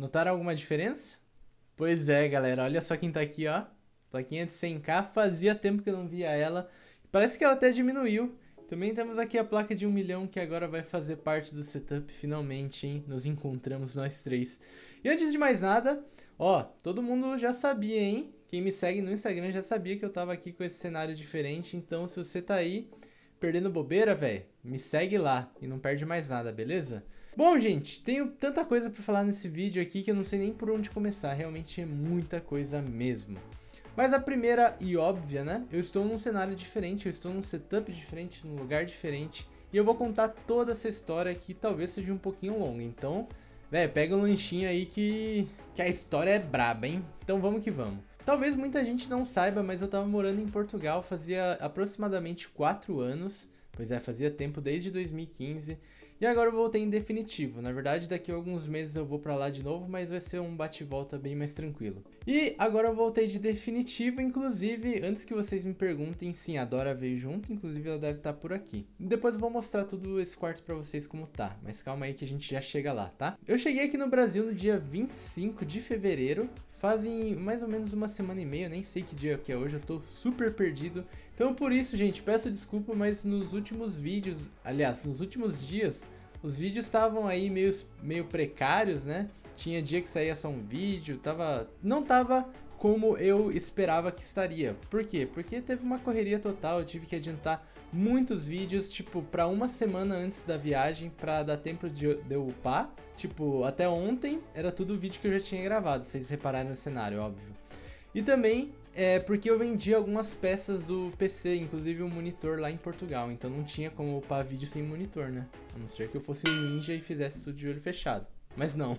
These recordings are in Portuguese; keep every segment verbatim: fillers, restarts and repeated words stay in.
Notaram alguma diferença? Pois é, galera. Olha só quem tá aqui, ó. Plaquinha de cem K. Fazia tempo que eu não via ela. Parece que ela até diminuiu. Também temos aqui a placa de um milhão que agora vai fazer parte do setup. Finalmente, hein? Nos encontramos nós três. E antes de mais nada, ó, todo mundo já sabia, hein? Quem me segue no Instagram já sabia que eu tava aqui com esse cenário diferente. Então, se você tá aí perdendo bobeira, velho, me segue lá e não perde mais nada, beleza? Bom, gente, tenho tanta coisa pra falar nesse vídeo aqui que eu não sei nem por onde começar. Realmente é muita coisa mesmo. Mas a primeira e óbvia, né? Eu estou num cenário diferente, eu estou num setup diferente, num lugar diferente. E eu vou contar toda essa história que talvez seja um pouquinho longa. Então, velho, pega um lanchinho aí que, que a história é braba, hein? Então vamos que vamos. Talvez muita gente não saiba, mas eu tava morando em Portugal fazia aproximadamente quatro anos. Pois é, fazia tempo desde dois mil e quinze. E agora eu voltei em definitivo. Na verdade, daqui a alguns meses eu vou pra lá de novo, mas vai ser um bate-volta bem mais tranquilo. E agora eu voltei de definitivo, inclusive, antes que vocês me perguntem, sim, a Dora veio junto, inclusive ela deve estar por aqui. Depois eu vou mostrar todo esse quarto pra vocês como tá, mas calma aí que a gente já chega lá, tá? Eu cheguei aqui no Brasil no dia vinte e cinco de fevereiro, fazem mais ou menos uma semana e meia, eu nem sei que dia que é hoje, eu tô super perdido. Então por isso, gente, peço desculpa, mas nos últimos vídeos, aliás, nos últimos dias, os vídeos estavam aí meio, meio precários, né? Tinha dia que saía só um vídeo, tava, não tava como eu esperava que estaria. Por quê? Porque teve uma correria total, eu tive que adiantar muitos vídeos, tipo, pra uma semana antes da viagem, pra dar tempo de eu upar. Tipo, até ontem era tudo vídeo que eu já tinha gravado, vocês repararam no cenário, óbvio. E também é porque eu vendi algumas peças do P C, inclusive um monitor lá em Portugal, então não tinha como upar vídeo sem monitor, né? A não ser que eu fosse um ninja e fizesse tudo de olho fechado. Mas não.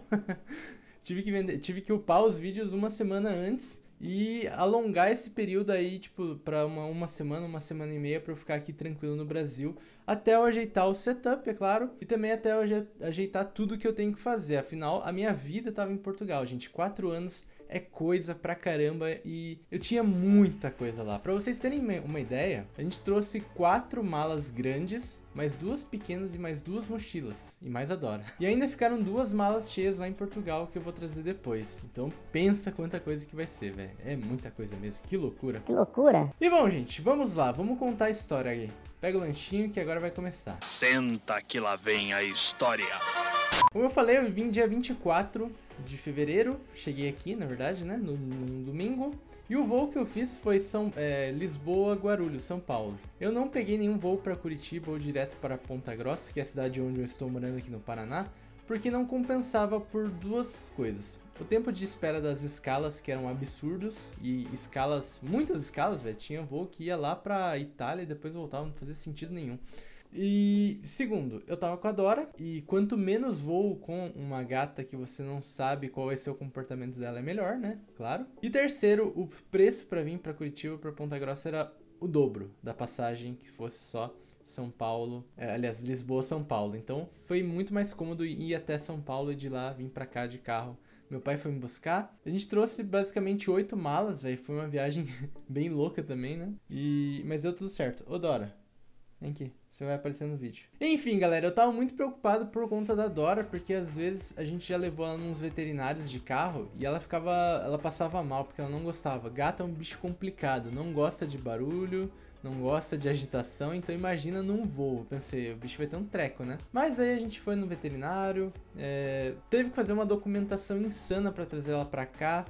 Tive que vender, tive que upar os vídeos uma semana antes e alongar esse período aí, tipo, pra uma, uma semana, uma semana e meia, pra eu ficar aqui tranquilo no Brasil, até eu ajeitar o setup, é claro, e também até eu ajeitar tudo que eu tenho que fazer. Afinal, a minha vida tava em Portugal, gente. Quatro anos é coisa pra caramba e eu tinha muita coisa lá. Pra vocês terem uma ideia, a gente trouxe quatro malas grandes, mais duas pequenas e mais duas mochilas. E mais a Dora. E ainda ficaram duas malas cheias lá em Portugal que eu vou trazer depois. Então pensa quanta coisa que vai ser, velho. É muita coisa mesmo. Que loucura. Que loucura. E bom, gente, vamos lá. Vamos contar a história aí. Pega o lanchinho que agora vai começar. Senta que lá vem a história. Como eu falei, eu vim dia vinte e quatro de fevereiro, cheguei aqui, na verdade, né, no, no domingo, e o voo que eu fiz foi São, é, Lisboa, Guarulhos, São Paulo. Eu não peguei nenhum voo para Curitiba ou direto para Ponta Grossa, que é a cidade onde eu estou morando aqui no Paraná, porque não compensava por duas coisas. O tempo de espera das escalas, que eram absurdos, e escalas, muitas escalas, velho, tinha voo que ia lá para Itália e depois voltava, não fazia sentido nenhum. E segundo, eu tava com a Dora e quanto menos voo com uma gata que você não sabe qual vai ser o comportamento dela é melhor, né? Claro. E terceiro, o preço pra vir pra Curitiba, pra Ponta Grossa era o dobro da passagem que fosse só São Paulo, é, aliás, Lisboa, São Paulo. Então foi muito mais cômodo ir até São Paulo e de lá vir pra cá de carro. Meu pai foi me buscar. A gente trouxe basicamente oito malas, velho. Foi uma viagem bem louca também, né? E... mas deu tudo certo. Ô, Dora, vem aqui. Você vai aparecer no vídeo. Enfim, galera, eu tava muito preocupado por conta da Dora, porque às vezes a gente já levou ela nos veterinários de carro e ela ficava, ela passava mal, porque ela não gostava. Gato é um bicho complicado, não gosta de barulho, não gosta de agitação, então imagina num voo. Pensei, o bicho vai ter um treco, né? Mas aí a gente foi no veterinário, é... teve que fazer uma documentação insana pra trazer ela pra cá,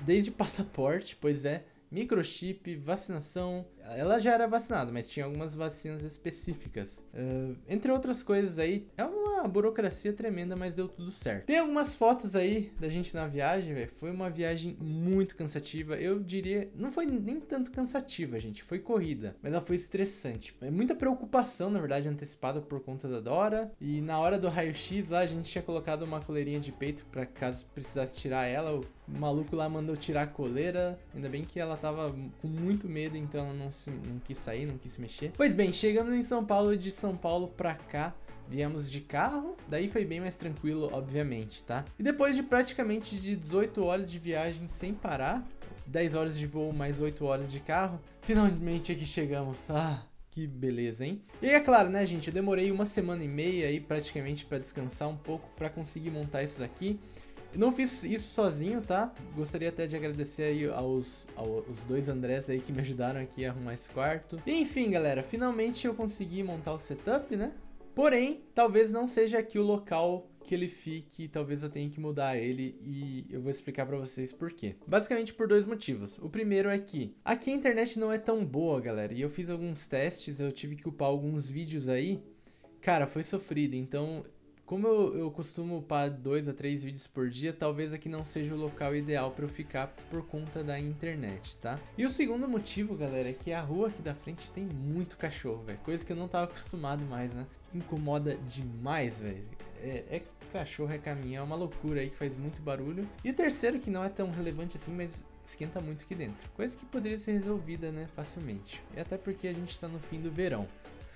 desde passaporte, pois é. Microchip, vacinação, ela já era vacinada, mas tinha algumas vacinas específicas. Uh, entre outras coisas aí, é uma burocracia tremenda, mas deu tudo certo. Tem algumas fotos aí da gente na viagem, velho. Foi uma viagem muito cansativa, eu diria, não foi nem tanto cansativa, gente, foi corrida, mas ela foi estressante. É muita preocupação, na verdade, antecipada por conta da Dora, e na hora do raio-x lá, a gente tinha colocado uma coleirinha de peito pra caso precisasse tirar ela, o maluco lá mandou tirar a coleira, ainda bem que ela tava com muito medo, então ela não, se, não quis sair, não quis se mexer. Pois bem, chegamos em São Paulo, de São Paulo pra cá, viemos de carro, daí foi bem mais tranquilo, obviamente, tá? E depois de praticamente de dezoito horas de viagem sem parar, dez horas de voo mais oito horas de carro, finalmente aqui chegamos, ah... que beleza, hein? E é claro, né, gente, eu demorei uma semana e meia aí praticamente pra descansar um pouco, pra conseguir montar isso daqui. Eu não fiz isso sozinho, tá? Gostaria até de agradecer aí aos, aos dois Andrés aí que me ajudaram aqui a arrumar esse quarto. Enfim, galera, finalmente eu consegui montar o setup, né? Porém, talvez não seja aqui o local que ele fique, talvez eu tenha que mudar ele e eu vou explicar pra vocês por quê. Basicamente por dois motivos. O primeiro é que aqui a internet não é tão boa, galera, e eu fiz alguns testes, eu tive que upar alguns vídeos aí. Cara, foi sofrido, então... Como eu, eu costumo upar dois a três vídeos por dia, talvez aqui não seja o local ideal para eu ficar por conta da internet, tá? E o segundo motivo, galera, é que a rua aqui da frente tem muito cachorro, velho. Coisa que eu não tava acostumado mais, né? Incomoda demais, velho. É, é cachorro, é caminhão, é uma loucura aí que faz muito barulho. E o terceiro, que não é tão relevante assim, mas esquenta muito aqui dentro. Coisa que poderia ser resolvida, né, facilmente. E até porque a gente tá no fim do verão.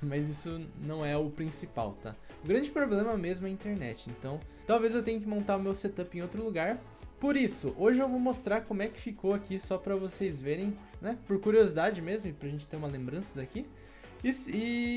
Mas isso não é o principal, tá? O grande problema mesmo é a internet, então talvez eu tenha que montar o meu setup em outro lugar. Por isso, hoje eu vou mostrar como é que ficou aqui, só pra vocês verem, né? Por curiosidade mesmo, e pra gente ter uma lembrança daqui. E,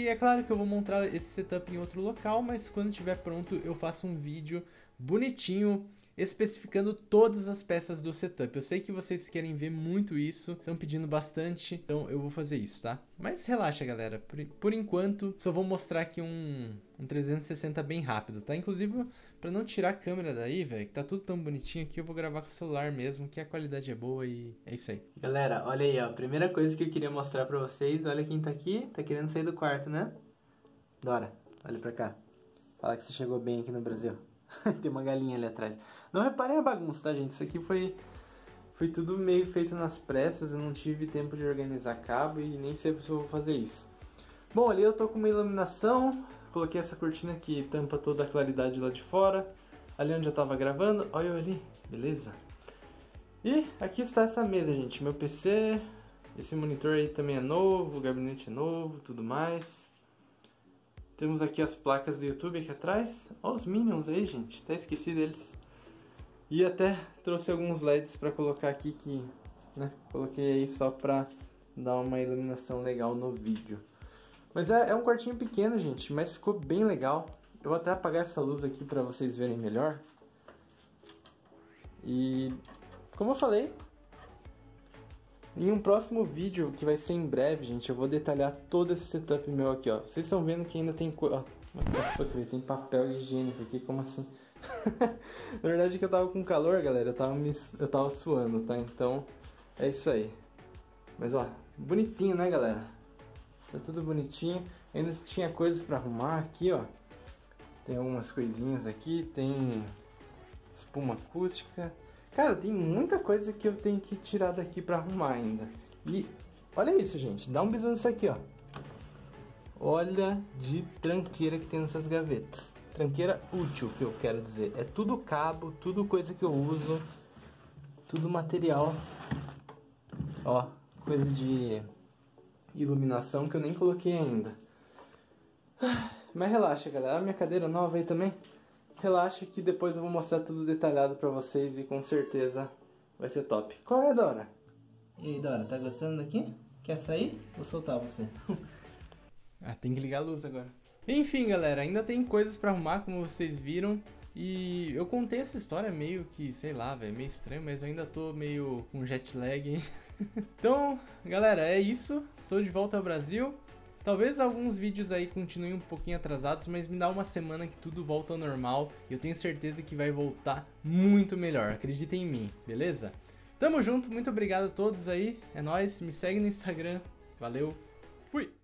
e é claro que eu vou montar esse setup em outro local, mas quando estiver pronto eu faço um vídeo bonitinho, especificando todas as peças do setup. Eu sei que vocês querem ver muito isso, estão pedindo bastante, então eu vou fazer isso, tá? Mas relaxa, galera, por, por enquanto só vou mostrar aqui um, um trezentos e sessenta bem rápido, tá? Inclusive, pra não tirar a câmera daí, velho, que tá tudo tão bonitinho aqui, eu vou gravar com o celular mesmo, que a qualidade é boa e é isso aí. Galera, olha aí, ó, primeira coisa que eu queria mostrar pra vocês, olha quem tá aqui, tá querendo sair do quarto, né? Dora, olha pra cá, fala que você chegou bem aqui no Brasil. Tem uma galinha ali atrás. Não reparem a bagunça, tá, gente? Isso aqui foi, foi tudo meio feito nas pressas. Eu não tive tempo de organizar cabo e nem sei se eu vou fazer isso. Bom, ali eu tô com uma iluminação. Coloquei essa cortina que tampa toda a claridade lá de fora. Ali onde eu tava gravando. Olha eu ali, beleza? E aqui está essa mesa, gente. Meu P C. Esse monitor aí também é novo. O gabinete é novo, tudo mais. Temos aqui as placas do YouTube aqui atrás. Olha os Minions aí, gente. Até esqueci deles. E até trouxe alguns L E Ds pra colocar aqui que... né? Coloquei aí só pra dar uma iluminação legal no vídeo. Mas é, é um quartinho pequeno, gente. Mas ficou bem legal. Eu vou até apagar essa luz aqui pra vocês verem melhor. E... como eu falei... em um próximo vídeo, que vai ser em breve, gente, eu vou detalhar todo esse setup meu aqui, ó. Vocês estão vendo que ainda tem... ó, tem papel higiênico aqui, como assim? Na verdade é que eu tava com calor, galera, eu tava, me... eu tava suando, tá? Então, é isso aí. Mas, ó, bonitinho, né, galera? Tá tudo bonitinho. Ainda tinha coisas pra arrumar aqui, ó. Tem algumas coisinhas aqui, tem espuma acústica... Cara, tem muita coisa que eu tenho que tirar daqui pra arrumar ainda. E olha isso, gente. Dá um bisu nisso aqui, ó. Olha de tranqueira que tem nessas gavetas. Tranqueira útil, que eu quero dizer. É tudo cabo, tudo coisa que eu uso. Tudo material. Ó, coisa de iluminação que eu nem coloquei ainda. Mas relaxa, galera. A minha cadeira nova aí também. Relaxa que depois eu vou mostrar tudo detalhado pra vocês e com certeza vai ser top. Qual é, Dora? E aí, Dora, tá gostando daqui? Quer sair? Vou soltar você. Ah, tem que ligar a luz agora. Enfim, galera, ainda tem coisas pra arrumar, como vocês viram. E eu contei essa história meio que, sei lá, velho, meio estranho, mas eu ainda tô meio com jet lag, hein? Então, galera, é isso. Estou de volta ao Brasil. Talvez alguns vídeos aí continuem um pouquinho atrasados, mas me dá uma semana que tudo volta ao normal e eu tenho certeza que vai voltar muito melhor, acreditem em mim, beleza? Tamo junto, muito obrigado a todos aí, é nóis, me segue no Instagram, valeu, fui!